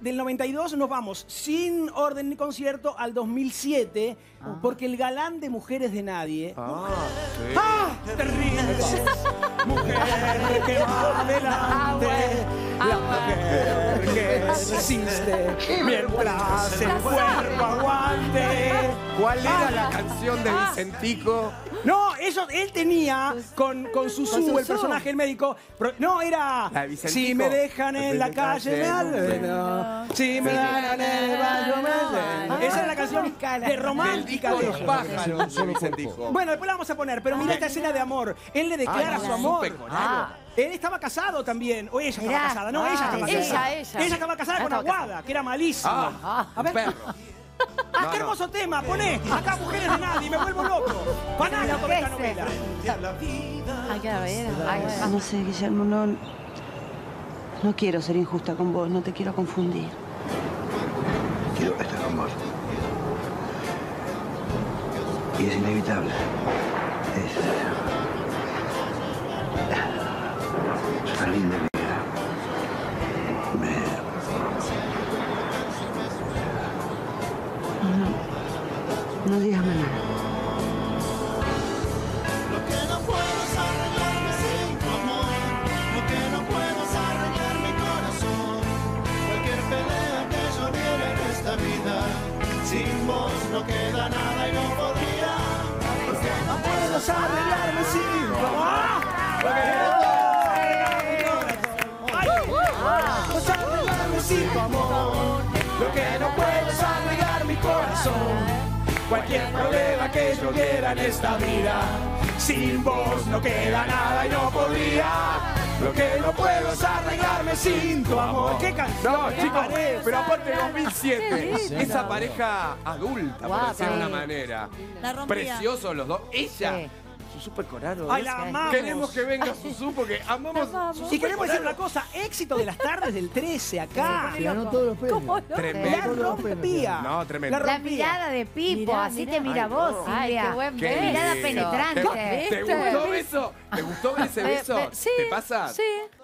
Del 92 nos vamos sin orden ni concierto al 2007, porque el galán de Mujeres de Nadie... ¡Terrible! Mujer que va adelante, la mujer que resiste, mientras el cuerpo aguante. ¿Cuál era la canción de Vicentico? No, eso, él tenía con Susú, el personaje, el médico. No, era... Si me dejan en la calle, si me dan en el baño. Esa era la canción de romántica de los pájaros. Bueno, después la vamos a poner, pero mira esta escena de amor. Él le declara su amor. Él estaba casado también. O ella estaba casada. No, ella estaba casada. Ella estaba casada con Awada, que era malísima. A ver... ¡Ah, qué hermoso tema! Poné acá Mujeres de Nadie, me vuelvo loco. Panaca con esta novela. Hay que ver. No sé, Guillermo, no quiero ser injusta con vos, no te quiero confundir. Quiero estar con vos. Y es inevitable. Es tan linda vida. No digas nada. Lo que no puedo es arreglarme sin tu amor. Lo que no puedo es arreglar mi corazón. Cualquier pelea que yo diera en esta vida, sin vos no queda nada y no podría. Lo que no puedo es arreglarme sin tu amor. Lo que no puedo es arreglar mi corazón. Pues arreglarme sin tu amor. Lo que no puedo es arreglar mi corazón. Cualquier problema que yo quiera en esta vida, sin vos no queda nada y no podría. Lo que no puedo es arreglarme sin tu amor. ¿Qué canción? No, chicos, pero aparte 2007. Esa pareja adulta, por decirlo de una manera. Preciosos los dos. Ella... Susú Pecoraro. ¡Ay, la amamos! Queremos que venga Susú porque amamos Susú. Y queremos decir una cosa, éxito de las tardes del 13 acá. Ganó todos los premios. Tremendo. La rompía. No, tremendo. La mirada de Pipo, así te mira vos, Silvia. Qué mirada penetrante. ¿Te gustó eso? ¿Te gustó ese beso? ¿Te pasa? Sí,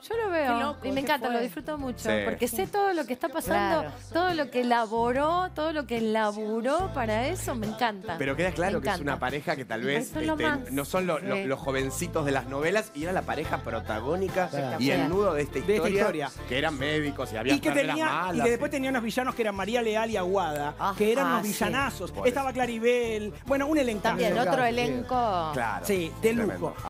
yo lo veo. Y me encanta, lo disfruto mucho. Porque sé todo lo que está pasando, todo lo que elaboró, todo lo que laburó para eso, me encanta. Pero queda claro que es una pareja que tal vez no son los jovencitos de las novelas, y era la pareja protagónica y el nudo de esta historia, que eran médicos y había carreras malas. Y que después tenía unos villanos que eran María Leal y Awada, que eran unos villanazos. Estaba Claribel, bueno, un elenco. También, otro elenco. Claro. Sí, de lujo.